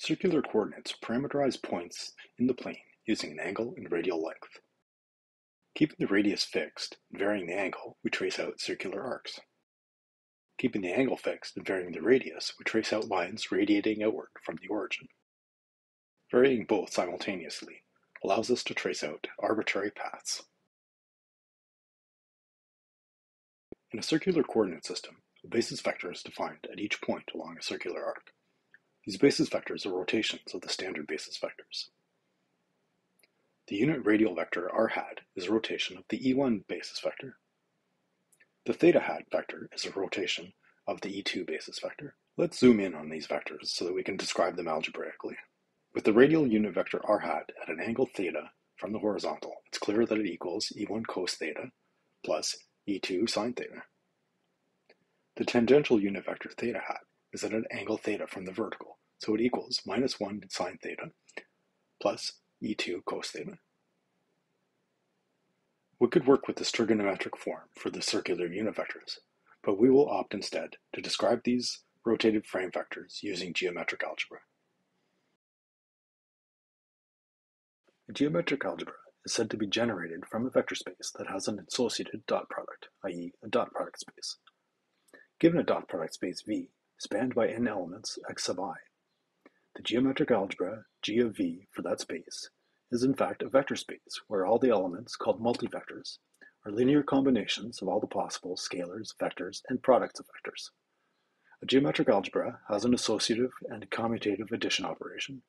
Circular coordinates parameterize points in the plane using an angle and radial length. Keeping the radius fixed and varying the angle, we trace out circular arcs. Keeping the angle fixed and varying the radius, we trace out lines radiating outward from the origin. Varying both simultaneously allows us to trace out arbitrary paths. In a circular coordinate system, a basis vector is defined at each point along a circular arc. These basis vectors are rotations of the standard basis vectors. The unit radial vector r hat is a rotation of the E1 basis vector. The theta hat vector is a rotation of the E2 basis vector. Let's zoom in on these vectors so that we can describe them algebraically. With the radial unit vector r hat at an angle theta from the horizontal, it's clear that it equals E1 cos theta plus E2 sine theta. The tangential unit vector theta hat is at an angle theta from the vertical, so it equals minus 1 sine theta plus E2 cos theta. We could work with this trigonometric form for the circular unit vectors, but we will opt instead to describe these rotated frame vectors using geometric algebra. Geometric algebra is said to be generated from a vector space that has an associated dot product, i.e. a dot product space. Given a dot product space V, spanned by n elements x sub I, the geometric algebra G of V for that space is in fact a vector space where all the elements, called multivectors, are linear combinations of all the possible scalars, vectors, and products of vectors. A geometric algebra has an associative and commutative addition operation,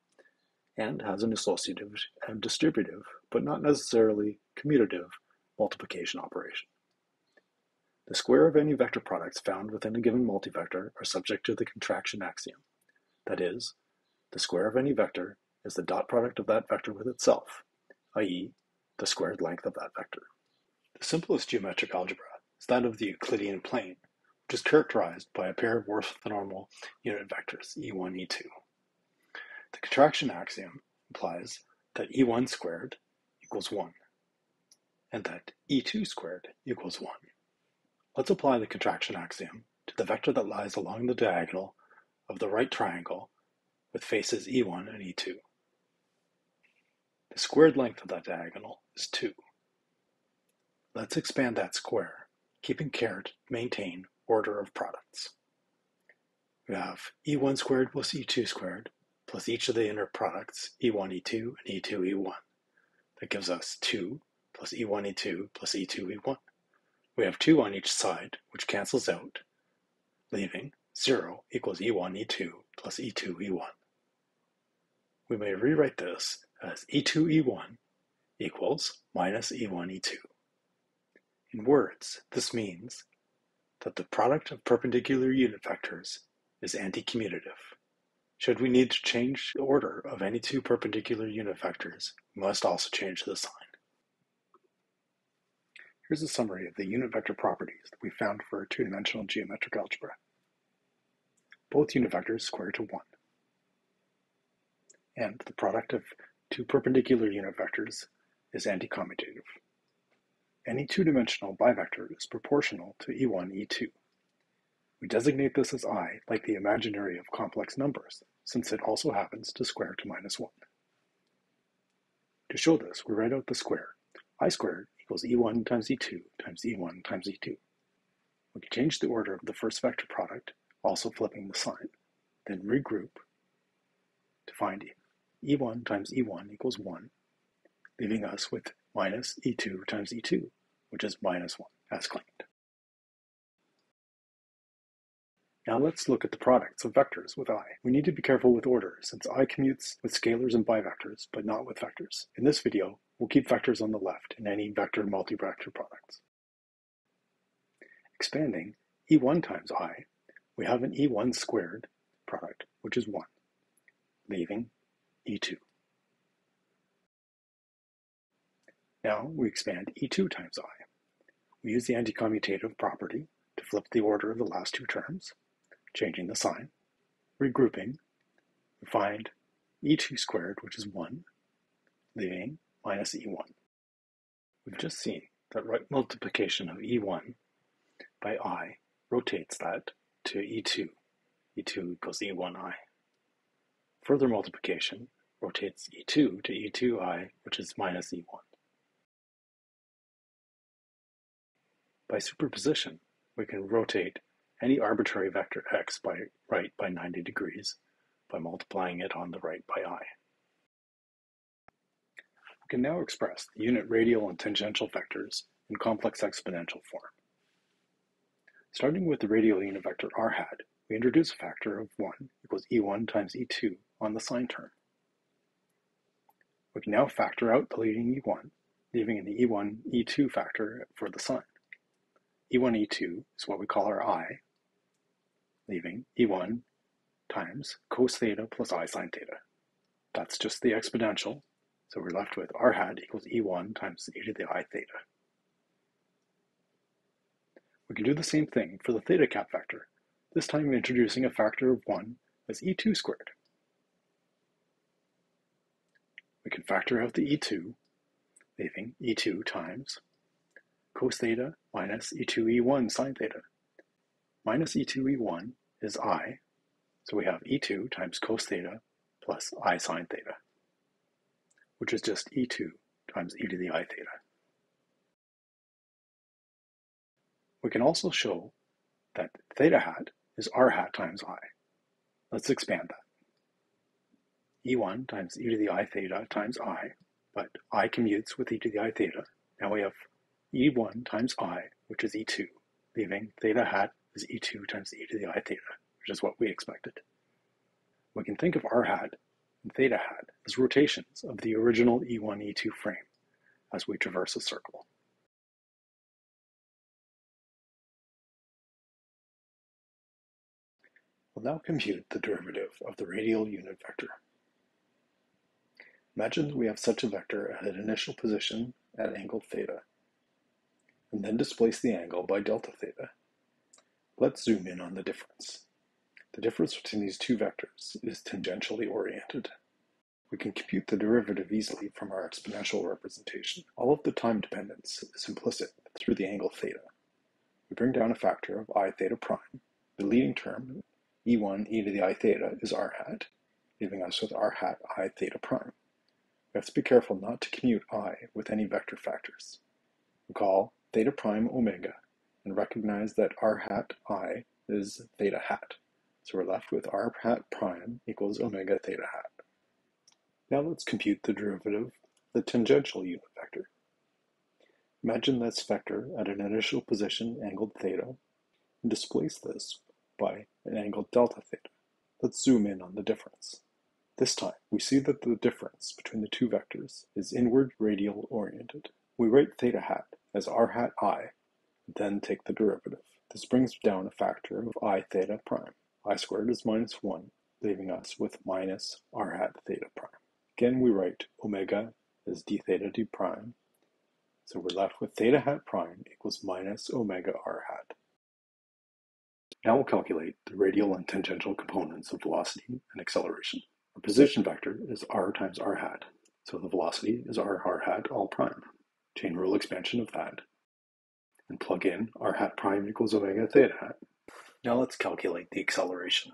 and has an associative and distributive, but not necessarily commutative, multiplication operation. The square of any vector products found within a given multivector are subject to the contraction axiom. That is, the square of any vector is the dot product of that vector with itself, i.e. the squared length of that vector. The simplest geometric algebra is that of the Euclidean plane, which is characterized by a pair of orthonormal unit vectors, E1, E2. The contraction axiom implies that E1 squared equals 1, and that E2 squared equals 1. Let's apply the contraction axiom to the vector that lies along the diagonal of the right triangle with faces E1 and E2. The squared length of that diagonal is 2. Let's expand that square, keeping care to maintain order of products. We have E1 squared plus E2 squared plus each of the inner products, E1, E2, and E2, E1. That gives us 2 plus E1, E2 plus E2, E1. We have 2 on each side, which cancels out, leaving 0 equals E1, E2 plus E2, E1. We may rewrite this as E2, E1 equals minus E1, E2. In words, this means that the product of perpendicular unit vectors is anti-commutative. Should we need to change the order of any two perpendicular unit vectors, we must also change the sign. Here's a summary of the unit vector properties that we found for two-dimensional geometric algebra. Both unit vectors square to 1. And the product of two perpendicular unit vectors is anti-commutative. Any two-dimensional bivector is proportional to E1, E2. We designate this as I, like the imaginary of complex numbers, since it also happens to square to minus 1. To show this, we write out the square. I squared equals E1 times E2 times E1 times E2. We can change the order of the first vector product, also flipping the sign, then regroup to find E1 times E1 equals 1, leaving us with minus E2 times E2, which is minus 1, as claimed. Now let's look at the products of vectors with I. We need to be careful with order, since I commutes with scalars and bivectors, but not with vectors. In this video, we'll keep vectors on the left in any vector multivector products. Expanding E1 times I, we have an E1 squared product, which is 1, leaving E2. Now we expand E2 times I. We use the anti-commutative property to flip the order of the last two terms, changing the sign, regrouping, we find E2 squared, which is 1, leaving minus E1. We've just seen that right multiplication of E1 by I rotates that to E2. E2 equals E1i. Further multiplication rotates E2 to E2i, which is minus E1. By superposition, we can rotate any arbitrary vector x by right by 90 degrees by multiplying it on the right by I. We can now express the unit radial and tangential vectors in complex exponential form. Starting with the radial unit vector r hat, we introduce a factor of 1 equals e1 times e2 on the sine term. We can now factor out the leading e1, leaving an e1, e2 factor for the sine. e1, e2 is what we call our I, leaving e1 times cos theta plus I sine theta. That's just the exponential, so we're left with r hat equals e1 times e to the I theta. We can do the same thing for the theta cap vector, this time introducing a factor of 1 as e2 squared. We can factor out the e2, leaving e2 times cos theta minus e2 e1 sine theta. Minus e2 e1 is I, so we have e2 times cos theta plus I sine theta, which is just e2 times e to the I theta. We can also show that theta hat is r hat times I. Let's expand that. e1 times e to the I theta times I, but I commutes with e to the I theta. Now we have e1 times I, which is e2, leaving theta hat is e2 times e to the I theta, which is what we expected. We can think of r hat and theta hat as rotations of the original e1, e2 frame as we traverse a circle. We'll now compute the derivative of the radial unit vector. Imagine we have such a vector at an initial position at angle theta, and then displace the angle by delta theta. Let's zoom in on the difference. The difference between these two vectors is tangentially oriented. We can compute the derivative easily from our exponential representation. All of the time dependence is implicit through the angle theta. We bring down a factor of I theta prime. The leading term, e1 e to the I theta, is r hat, leaving us with r hat I theta prime. We have to be careful not to commute I with any vector factors. Recall theta prime omega, and recognize that r hat I is theta hat. So we're left with r hat prime equals omega theta hat. Now let's compute the derivative of the tangential unit vector. Imagine this vector at an initial position angled theta, and displace this by an angle delta theta. Let's zoom in on the difference. This time, we see that the difference between the two vectors is inward radial oriented. We write theta hat as r hat I, and then take the derivative. This brings down a factor of I theta prime. I squared is minus 1, leaving us with minus r hat theta prime. Again, we write omega as d theta d prime, so we're left with theta hat prime equals minus omega r hat. Now we'll calculate the radial and tangential components of velocity and acceleration. Our position vector is r times r hat, so the velocity is r hat all prime. Chain rule expansion of that, and plug in r hat prime equals omega theta hat. Now let's calculate the acceleration.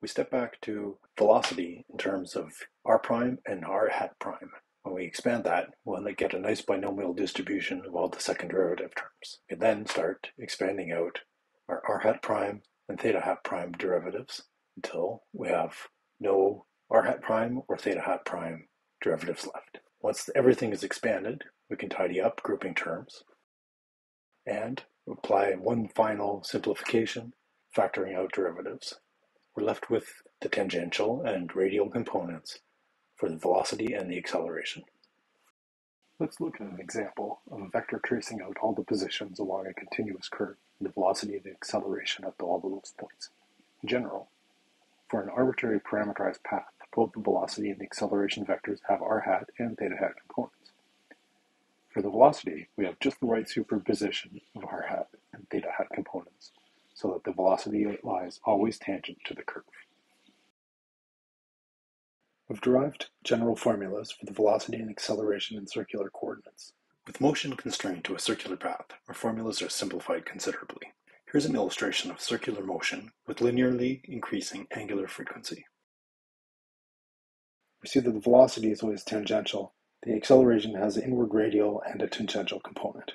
We step back to velocity in terms of r prime and r hat prime. When we expand that, we'll get a nice binomial distribution of all the second derivative terms. We then start expanding out our r hat prime and theta hat prime derivatives until we have no r hat prime or theta hat prime derivatives left. Once everything is expanded, we can tidy up grouping terms and apply one final simplification, factoring out derivatives. We're left with the tangential and radial components for the velocity and the acceleration. Let's look at an example of a vector tracing out all the positions along a continuous curve, the velocity and the acceleration at all of those points. In general, for an arbitrary parameterized path, both the velocity and the acceleration vectors have r hat and theta hat components. For the velocity, we have just the right superposition of r hat and theta hat components, so that the velocity lies always tangent to the curve. We've derived general formulas for the velocity and acceleration in circular coordinates. With motion constrained to a circular path, our formulas are simplified considerably. Here's an illustration of circular motion with linearly increasing angular frequency. we see that the velocity is always tangential. The acceleration has an inward radial and a tangential component.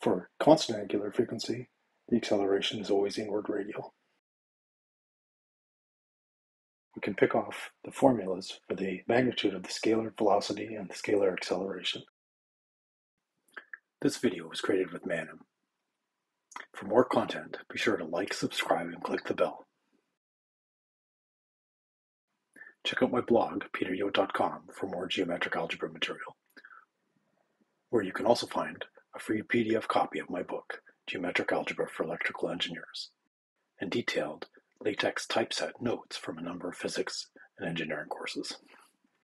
For constant angular frequency, the acceleration is always inward radial. We can pick off the formulas for the magnitude of the scalar velocity and the scalar acceleration. This video was created with Manim. For more content, be sure to like, subscribe, and click the bell. Check out my blog, peeterjoot.com, for more geometric algebra material, where you can also find a free PDF copy of my book, Geometric Algebra for Electrical Engineers, and detailed LaTeX typeset notes from a number of physics and engineering courses.